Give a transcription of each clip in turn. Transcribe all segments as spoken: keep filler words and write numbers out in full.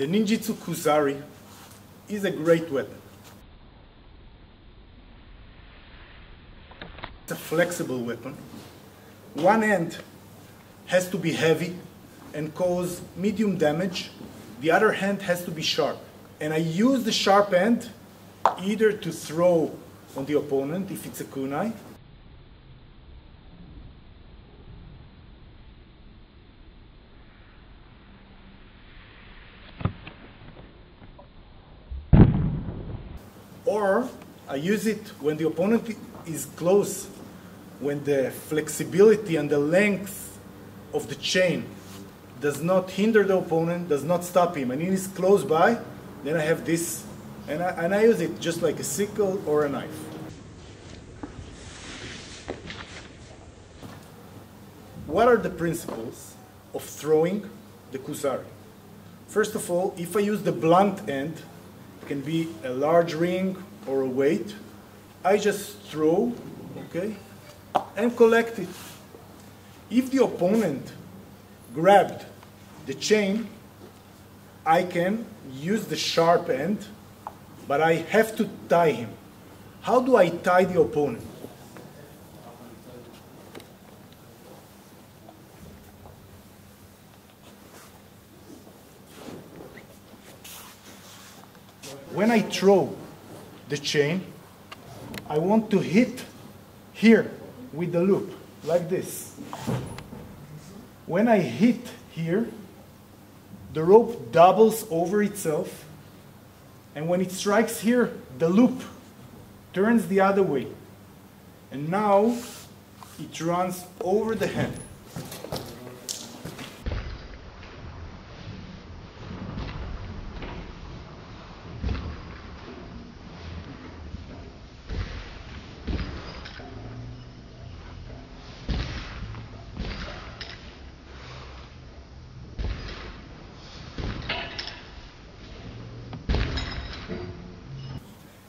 The Ninjutsu kusari is a great weapon. It's a flexible weapon. One end has to be heavy and cause medium damage. The other hand has to be sharp. And I use the sharp end either to throw on the opponent if it's a kunai, or I use it when the opponent is close, when the flexibility and the length of the chain does not hinder the opponent, does not stop him, and it is close by, then I have this, and I, and I use it just like a sickle or a knife. What are the principles of throwing the kusari? First of all, if I use the blunt end, it can be a large ring or a weight, I just throw, okay, and collect it. If the opponent grabbed the chain, I can use the sharp end, but I have to tie him. How do I tie the opponent? When I throw the chain, I want to hit here with the loop, like this. When I hit here, the rope doubles over itself, and when it strikes here, the loop turns the other way. And now it runs over the hand.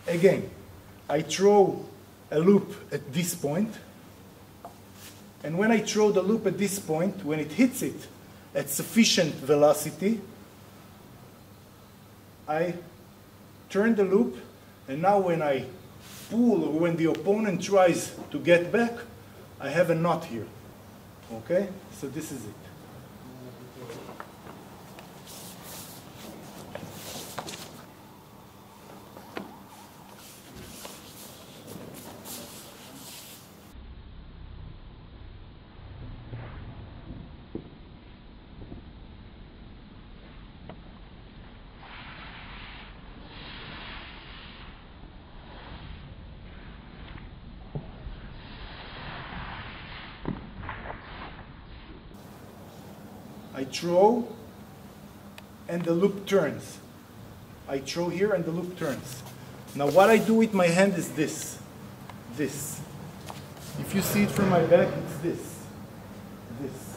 Again, I throw a loop at this point, and when I throw the loop at this point, when it hits it at sufficient velocity, I turn the loop, and now when I pull, or when the opponent tries to get back, I have a knot here. Okay? So this is it. I throw, and the loop turns. I throw here, and the loop turns. Now what I do with my hand is this. This. If you see it from my back, it's this. This.